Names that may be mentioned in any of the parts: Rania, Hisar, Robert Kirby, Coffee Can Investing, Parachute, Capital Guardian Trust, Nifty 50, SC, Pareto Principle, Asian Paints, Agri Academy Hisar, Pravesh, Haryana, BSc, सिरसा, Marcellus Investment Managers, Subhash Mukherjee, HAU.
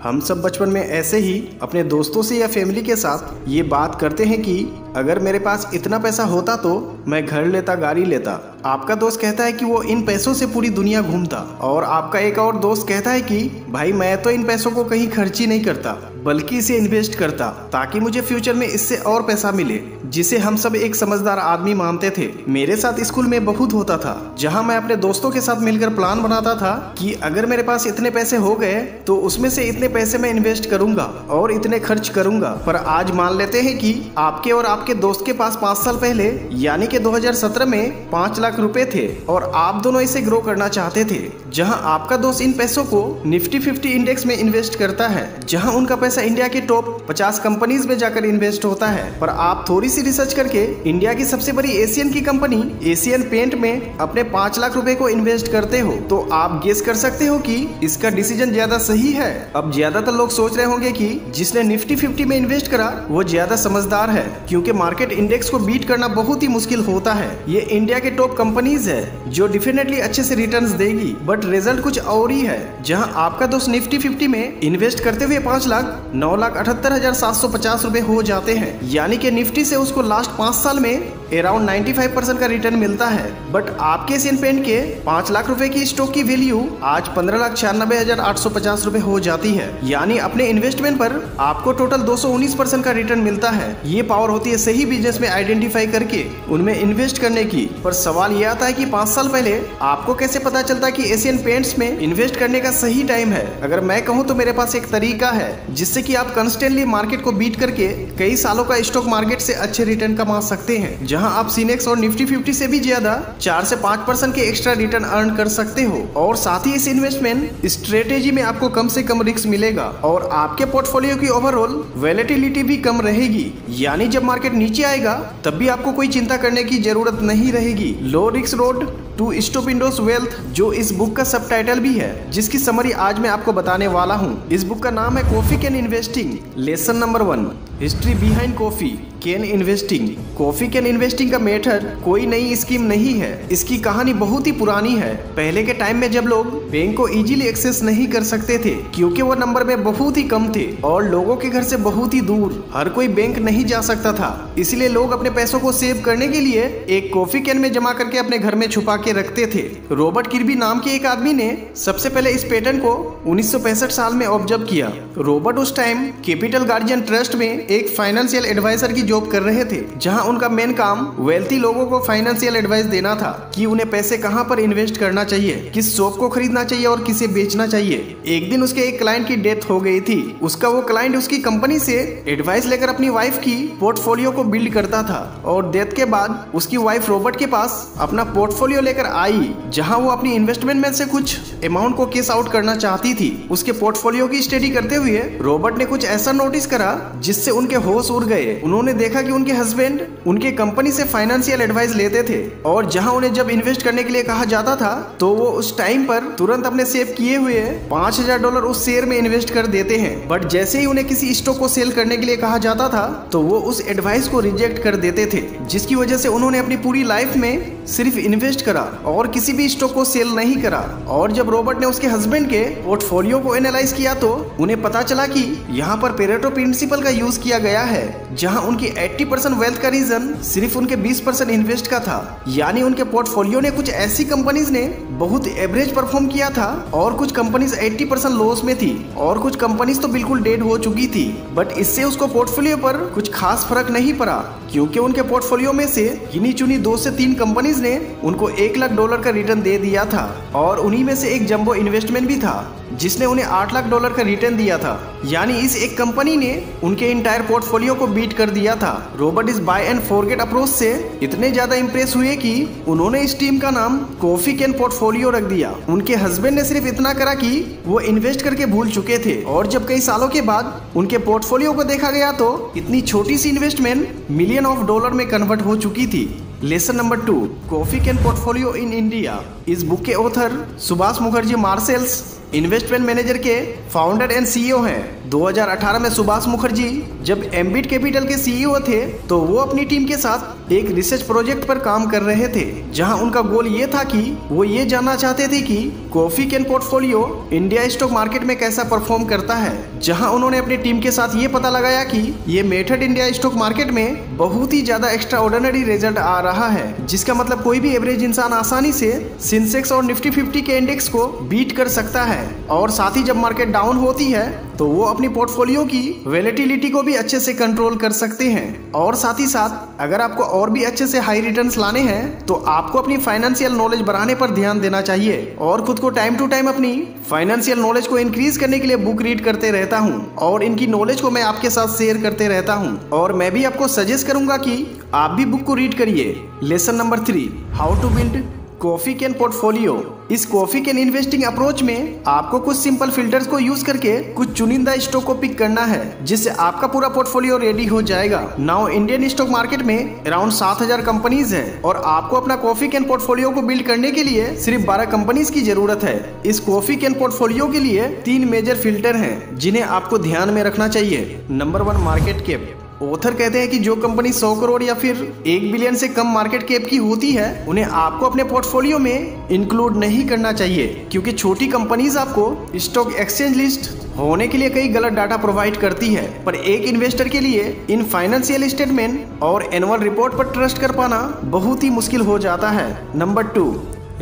हम सब बचपन में ऐसे ही अपने दोस्तों से या फैमिली के साथ ये बात करते हैं कि अगर मेरे पास इतना पैसा होता तो मैं घर लेता, गाड़ी लेता। आपका दोस्त कहता है कि वो इन पैसों से पूरी दुनिया घूमता, और आपका एक और दोस्त कहता है कि भाई मैं तो इन पैसों को कहीं खर्च ही नहीं करता बल्कि इसे इन्वेस्ट करता ताकि मुझे फ्यूचर में इससे और पैसा मिले, जिसे हम सब एक समझदार आदमी मानते थे। मेरे साथ स्कूल में बहुत होता था, जहाँ मैं अपने दोस्तों के साथ मिलकर प्लान बनाता था कि अगर मेरे पास इतने पैसे हो गए तो उसमें से इतने पैसे मैं इन्वेस्ट करूंगा और इतने खर्च करूंगा। पर आज मान लेते हैं कि आपके और आपके दोस्त के पास 5 साल पहले यानी कि 2017 में 5 लाख रुपए थे और आप दोनों इसे ग्रो करना चाहते थे। जहां आपका दोस्त इन पैसों को निफ्टी 50 इंडेक्स में इन्वेस्ट करता है, जहां उनका पैसा इंडिया की टॉप 50 कंपनीज में जाकर इन्वेस्ट होता है, पर आप थोड़ी सी रिसर्च करके इंडिया की सबसे बड़ी एशियन की कंपनी एशियन पेंट में अपने 5 लाख रुपए को इन्वेस्ट करते हो, तो आप गेस कर सकते हो कि इसका डिसीजन ज्यादा सही है। अब ज्यादातर लोग सोच रहे होंगे कि जिसने निफ्टी 50 में इन्वेस्ट करा वो ज्यादा समझदार है, क्योंकि मार्केट इंडेक्स को बीट करना बहुत ही मुश्किल होता है। ये इंडिया के टॉप कंपनीज है जो डेफिनेटली अच्छे से रिटर्न्स देगी, बट रिजल्ट कुछ और ही है। जहां आपका दोस्त निफ्टी 50 में इन्वेस्ट करते हुए 5,09,78,750 रुपए हो जाते हैं, यानी कि निफ्टी से उसको लास्ट 5 साल में अराउंड 95% का रिटर्न मिलता है। बट आपके एशियन पेंट के 5 लाख रुपए की स्टॉक की वैल्यू आज 15,96,850 रुपए हो जाती है, यानी अपने इन्वेस्टमेंट पर आपको टोटल 219% का रिटर्न मिलता है। ये पावर होती है सही बिजनेस में आइडेंटिफाई करके उनमें इन्वेस्ट करने की। पर सवाल यह आता है कि 5 साल पहले आपको कैसे पता चलता कि एशियन पेंट्स में इन्वेस्ट करने का सही टाइम है? अगर मैं कहूँ तो मेरे पास एक तरीका है जिससे कि आप कंस्टेंटली मार्केट को बीट करके कई सालों का स्टॉक मार्केट से अच्छे रिटर्न कमा सकते हैं, जहां आप सीनेक्स और निफ्टी 50 से भी ज्यादा 4 से 5% के एक्स्ट्रा रिटर्न अर्न कर सकते हो, और साथ ही इस इन्वेस्टमेंट स्ट्रेटेजी में आपको कम से कम रिस्क मिलेगा और आपके पोर्टफोलियो की ओवरऑल वोलेटिलिटी भी कम रहेगी, यानी जब मार्केट नीचे आएगा तब भी आपको कोई चिंता करने की जरूरत नहीं रहेगी। Low risk road to stop इंडोस wealth, जो इस बुक का सबटाइटल भी है, जिसकी समरी आज मैं आपको बताने वाला हूँ। इस बुक का नाम है coffee can investing, lesson number 1, history behind coffee can investing. Coffee can investing का मेथड कोई नई स्कीम नहीं है, इसकी कहानी बहुत ही पुरानी है। पहले के टाइम में जब लोग बैंक को इजीली एक्सेस नहीं कर सकते थे क्योंकि वो नंबर में बहुत ही कम थे और लोगों के घर से बहुत ही दूर, हर कोई बैंक नहीं जा सकता था, इसलिए लोग अपने पैसों को सेव करने के लिए एक कॉफी कैन में जमा करके अपने घर में छुपा के रखते थे। रॉबर्ट किर्बी नाम के एक आदमी ने सबसे पहले इस पैटर्न को 1965 साल में ऑब्जर्व किया। रॉबर्ट उस टाइम कैपिटल गार्डियन ट्रस्ट में एक फाइनेंशियल एडवाइजर की जॉब कर रहे थे, जहां उनका मेन काम वेल्थी लोगों को फाइनेंशियल एडवाइस देना था कि उन्हें पैसे कहां पर इन्वेस्ट करना चाहिए, किस शॉप को खरीदना चाहिए और किसे बेचना चाहिए। एक दिन उसके एक क्लाइंट की डेथ हो गई थी। उसका वो क्लाइंट उसकी कंपनी से एडवाइस लेकर अपनी वाइफ की पोर्टफोलियो को बिल्ड करता था, और डेथ के बाद उसकी वाइफ रॉबर्ट के पास अपना पोर्टफोलियो लेकर आई, जहाँ वो अपनी इन्वेस्टमेंट में से कुछ अमाउंट को कैश आउट करना चाहती थी। उसके पोर्टफोलियो की स्टडी करते हुए रॉबर्ट ने कुछ ऐसा नोटिस करा जिससे उनके होश उड़ गए। उन्होंने देखा कि उनके हस्बैंड उनके कंपनी से फाइनेंशियल एडवाइस लेते थे, और जहां उन्हें जब इन्वेस्ट करने के लिए कहा जाता था तो वो उस टाइम पर तुरंत अपने सेव किए हुए $5,000 उस शेयर में इन्वेस्ट कर देते हैं। बट जैसे ही उन्हें किसी स्टॉक को सेल करने के लिए कहा जाता था तो वो उस एडवाइस को रिजेक्ट कर देते थे, जिसकी वजह से उन्होंने अपनी पूरी लाइफ में सिर्फ इन्वेस्ट करा और किसी भी स्टॉक को सेल नहीं करा। और जब रॉबर्ट ने उसके हस्बैंड के पोर्टफोलियो को एनालाइज किया तो उन्हें पता चला कि यहाँ पर पेरेटो प्रिंसिपल का यूज किया गया है, जहाँ उनकी 80% वेल्थ का रीजन सिर्फ उनके 20% इन्वेस्ट का था, यानी उनके पोर्टफोलियो ने कुछ ऐसी कंपनीज ने बहुत एवरेज परफॉर्म किया था और कुछ कंपनीज 80% लॉस में थी और कुछ कंपनीज तो बिल्कुल डेड हो चुकी थी। बट इससे उसको पोर्टफोलियो पर कुछ खास फर्क नहीं पड़ा, क्योंकि उनके पोर्टफोलियो में से गिनी चुनी 2 से 3 कंपनीज ने उनको $1 लाख का रिटर्न दे दिया था, और उन्हीं में से एक जंबो इन्वेस्टमेंट भी था जिसने उन्हें $8 लाख का रिटर्न दिया था, यानी इस एक कंपनी ने उनके इंटायर पोर्टफोलियो को बीट कर दिया था। रॉबर्ट इस बाय एंड फॉरगेट अप्रोच से इतने ज्यादा इंप्रेस हुए कि उन्होंने इस टीम का नाम कॉफी कैन पोर्टफोलियो रख दिया। उनके हस्बैंड ने सिर्फ इतना करा कि वो इन्वेस्ट करके भूल चुके थे, और जब कई सालों के बाद उनके पोर्टफोलियो को देखा गया तो इतनी छोटी सी इन्वेस्टमेंट मिलियन ऑफ डॉलर में कन्वर्ट हो चुकी थी। Lesson number 2, coffee can portfolio in India. इस बुक के author Subhash Mukherjee Marcellus investment manager के फाउंडर एंड सीईओ हैं। 2018 में सुभाष मुखर्जी जब एम्बिट कैपिटल के सीईओ थे तो वो अपनी टीम के साथ एक रिसर्च प्रोजेक्ट पर काम कर रहे थे, जहां उनका गोल ये था कि वो ये जानना चाहते थे कि coffee can portfolio India stock market में कैसा परफॉर्म करता है, जहाँ उन्होंने अपनी टीम के साथ ये पता लगाया कि ये मेथड इंडिया स्टॉक मार्केट में बहुत ही ज्यादा एक्स्ट्रा ऑर्डिनरी रिजल्ट आ रहा है, जिसका मतलब कोई भी एवरेज इंसान आसानी से सेंसेक्स और निफ्टी 50 के इंडेक्स को बीट कर सकता है। और साथ ही जब मार्केट डाउन होती है तो वो अपनी पोर्टफोलियो की वोलेटिलिटी को भी अच्छे से कंट्रोल कर सकते हैं। और साथ ही साथ अगर आपको और भी अच्छे से हाई रिटर्न्स लाने हैं तो आपको अपनी फाइनेंशियल नॉलेज बढ़ाने पर ध्यान देना चाहिए और खुद को टाइम टू टाइम अपनी फाइनेंशियल नॉलेज को इंक्रीज करने के लिए बुक रीड करते रहता हूँ और इनकी नॉलेज को मैं आपके साथ शेयर करते रहता हूँ। और मैं भी आपको सजेस्ट करूंगा कि आप भी बुक को रीड करिए। Lesson number 3, how to build coffee can portfolio. इस कॉफी कैन इन्वेस्टिंग अप्रोच में आपको कुछ सिंपल फिल्टर्स को यूज करके कुछ चुनिंदा स्टॉक को पिक करना है, जिससे आपका पूरा पोर्टफोलियो रेडी हो जाएगा। नाउ इंडियन स्टॉक मार्केट में अराउंड 7000 कंपनीज हैं और आपको अपना कॉफी कैन पोर्टफोलियो को बिल्ड करने के लिए सिर्फ 12 कंपनीज की जरूरत है। इस कॉफी कैन पोर्टफोलियो के लिए 3 मेजर फिल्टर है जिन्हें आपको ध्यान में रखना चाहिए। Number 1, market cap. ऑथर कहते हैं कि जो कंपनी 100 करोड़ या फिर 1 बिलियन से कम मार्केट कैप की होती है उन्हें आपको अपने पोर्टफोलियो में इंक्लूड नहीं करना चाहिए, क्योंकि छोटी कंपनीज आपको स्टॉक एक्सचेंज लिस्ट होने के लिए कई गलत डाटा प्रोवाइड करती है। पर एक इन्वेस्टर के लिए इन फाइनेंशियल स्टेटमेंट और एनुअल रिपोर्ट पर ट्रस्ट कर पाना बहुत ही मुश्किल हो जाता है। Number 2,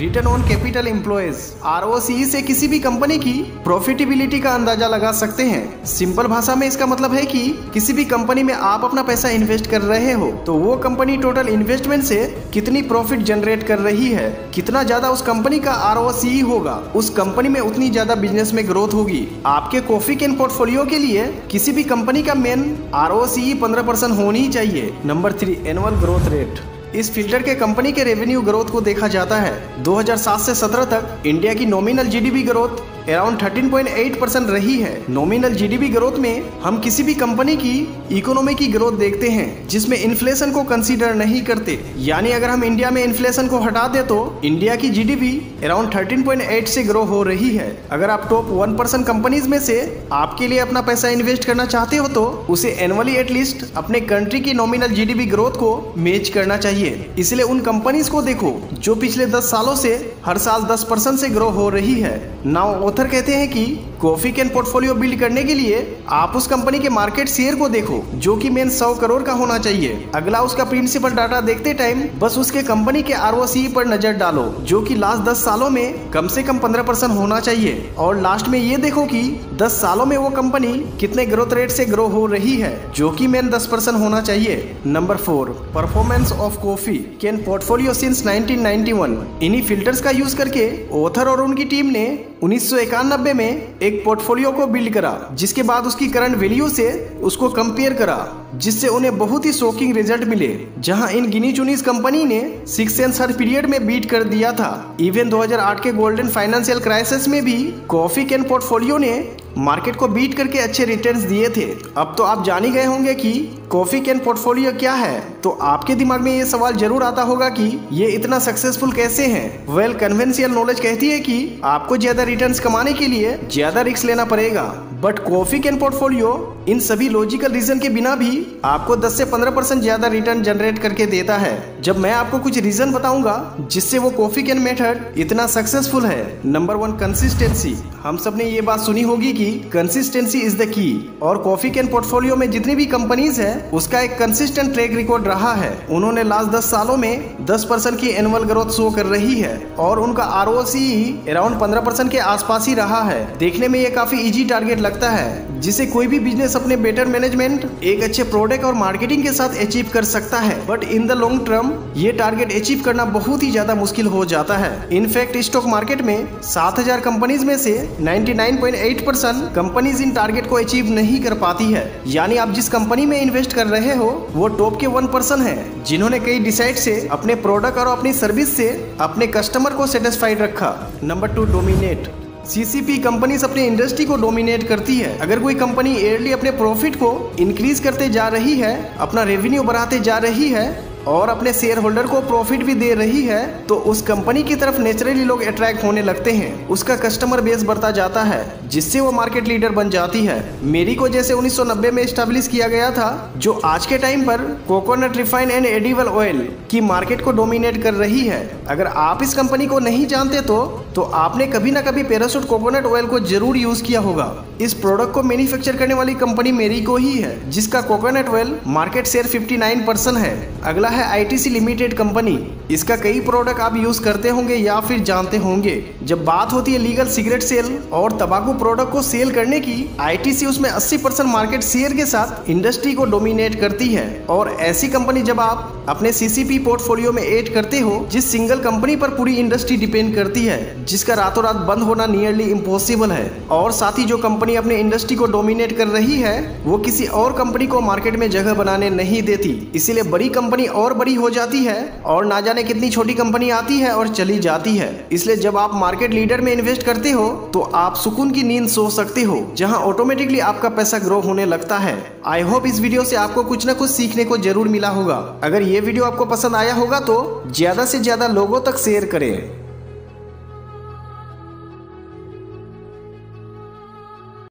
return on capital employed. ROCE से किसी भी कंपनी की प्रॉफिटेबिलिटी का अंदाजा लगा सकते हैं। सिंपल भाषा में इसका मतलब है कि किसी भी कंपनी में आप अपना पैसा इन्वेस्ट कर रहे हो तो वो कंपनी टोटल इन्वेस्टमेंट से कितनी प्रॉफिट जनरेट कर रही है, कितना ज्यादा उस कंपनी का ROCE होगा, उस कंपनी में उतनी ज्यादा बिजनेस में ग्रोथ होगी। आपके कॉफी कैन पोर्टफोलियो के लिए किसी भी कंपनी का मेन ROCE 15% होनी चाहिए। Number 3, annual growth rate. इस फिल्टर के कंपनी के रेवेन्यू ग्रोथ को देखा जाता है। 2007 से 17 तक इंडिया की नॉमिनल GDP ग्रोथ अराउंड 13.8% रही है। नॉमिनल GDP ग्रोथ में हम किसी भी कंपनी की इकोनॉमी की ग्रोथ देखते हैं जिसमें इन्फ्लेशन को कंसीडर नहीं करते, यानी अगर हम इंडिया में इन्फ्लेशन को हटा दे तो इंडिया की GDP अराउंड 13.8 से ग्रो हो रही है। अगर आप टॉप 1% कंपनीज में से आपके लिए अपना पैसा इन्वेस्ट करना चाहते हो तो उसे एनुअली एटलीस्ट अपने कंट्री की नॉमिनल GDP ग्रोथ को मैच करना चाहिए। इसलिए उन कंपनीज को देखो जो पिछले 10 सालों से हर साल 10% से ग्रो हो रही है। नाउ ऑथर कहते हैं कि कॉफी कैन पोर्टफोलियो बिल्ड करने के लिए आप उस कंपनी के मार्केट शेयर को देखो जो कि मेन 100 करोड़ का होना चाहिए। अगला, उसका प्रिंसिपल डाटा देखते टाइम बस उसके कंपनी के ROCE पर नजर डालो जो कि लास्ट 10 सालों में कम से कम 15% होना चाहिए। और लास्ट में ये देखो कि 10 सालों में वो कंपनी कितने ग्रोथ रेट से ग्रो हो रही है, जो कि मेन 10% होना चाहिए। Number 4, performance of coffee can portfolio since 1991। इन्हीं फिल्टर्स का यूज करके ऑथर और उनकी टीम ने 1991 में एक पोर्टफोलियो को बिल्ड करा, जिसके बाद उसकी करंट वैल्यू से उसको कंपेयर करा, जिससे उन्हें बहुत ही शॉकिंग रिजल्ट मिले, जहां इन गिनी चुनी कंपनी ने 6 सेंस हर पीरियड में बीट कर दिया था। इवन 2008 के गोल्डन फाइनेंशियल क्राइसिस में भी कॉफी कैन पोर्टफोलियो ने मार्केट को बीट करके अच्छे रिटर्न्स दिए थे। अब तो आप जान ही गए होंगे कि कॉफी कैन पोर्टफोलियो क्या है, तो आपके दिमाग में ये सवाल जरूर आता होगा कि ये इतना सक्सेसफुल कैसे हैं? वेल, कन्वेंशियल नॉलेज कहती है कि आपको ज्यादा रिटर्न्स कमाने के लिए ज्यादा रिस्क लेना पड़ेगा, बट कॉफी कैन पोर्टफोलियो इन सभी लॉजिकल रीजन के बिना भी आपको 10 से 15% ज्यादा रिटर्न जनरेट करके देता है। जब मैं आपको कुछ रीजन बताऊंगा जिससे वो कॉफी कैन मेथड इतना सक्सेसफुल है। Number 1, consistency. हम सब ने ये बात सुनी होगी कि कंसिस्टेंसी इज द की, और कॉफी कैन पोर्टफोलियो में जितनी भी कंपनीज है उसका एक कंसिस्टेंट ट्रैक रिकॉर्ड रहा है। उन्होंने लास्ट 10 सालों में 10% की एनुअल ग्रोथ शो कर रही है और उनका ROCE अराउंड 15% के आसपास ही रहा है। देखने में ये काफी इजी टारगेट लगता है जिसे कोई भी बिजनेस अपने बेटर मैनेजमेंट, एक अच्छे प्रोडक्ट और मार्केटिंग के साथ अचीव कर सकता है, but in the long term ये टारगेट अचीव करना बहुत ही ज्यादा मुश्किल हो जाता है। इनफैक्ट स्टॉक मार्केट में 7000 कंपनीज में से 99.8% कंपनीज इन टारगेट को अचीव नहीं कर पाती है, यानी आप जिस कंपनी में इन्वेस्ट कर रहे हो वो टॉप के 1% है जिन्होंने कई डिसाइड से अपने प्रोडक्ट और अपनी सर्विस से अपने कस्टमर को सेटिस्फाइड रखा। Number 2, dominate. CCP कंपनीज अपने इंडस्ट्री को डोमिनेट करती है। अगर कोई कंपनी ईयरली अपने प्रॉफिट को इंक्रीज करते जा रही है, अपना रेवेन्यू बढ़ाते जा रही है, और अपने शेयर होल्डर को प्रॉफिट भी दे रही है तो उस कंपनी की तरफ नेचुरली लोग अट्रैक्ट होने लगते हैं। उसका कस्टमर बेस बढ़ता जाता है जिससे वो मार्केट लीडर बन जाती है। मेरिको जैसे 1990 में स्टैब्लिश किया गया था, जो आज के टाइम पर coconut refine and edible oil की मार्केट को डोमिनेट कर रही है। अगर आप इस कंपनी को नहीं जानते तो आपने कभी ना कभी पैराशूट कोकोनट ऑयल को जरूर यूज किया होगा। इस प्रोडक्ट को मैन्युफैक्चर करने वाली कंपनी मेरिको ही है, जिसका कोकोनट ऑयल मार्केट शेयर 59% है। अगला है ITC लिमिटेड कंपनी। इसका कई प्रोडक्ट आप यूज करते होंगे या फिर जानते होंगे। जब बात होती है लीगल सिगरेट सेल और तंबाकू प्रोडक्ट को सेल करने की, ITC उसमें 80% मार्केट शेयर के साथ इंडस्ट्री को डोमिनेट करती है। और ऐसी कंपनी जब आप अपने CCP पोर्टफोलियो में ऐड करते हो, जिस सिंगल कंपनी पर पूरी इंडस्ट्री डिपेंड करती है, जिसका रातों रात बंद होना नियरली इम्पॉसिबल है। और साथ ही जो कंपनी अपने इंडस्ट्री को डोमिनेट कर रही है वो किसी और कंपनी को मार्केट में जगह बनाने नहीं देती, इसीलिए बड़ी कंपनी और बड़ी हो जाती है और ना जाने कितनी छोटी कंपनी आती है और चली जाती है। इसलिए जब आप मार्केट लीडर में इन्वेस्ट करते हो तो आप सुकून की नींद सो सकते हो, जहां ऑटोमेटिकली आपका पैसा ग्रो होने लगता है। आई होप इस वीडियो से आपको कुछ ना कुछ सीखने को जरूर मिला होगा। अगर ये वीडियो आपको पसंद आया होगा तो ज्यादा से ज्यादा लोगों तक शेयर करें।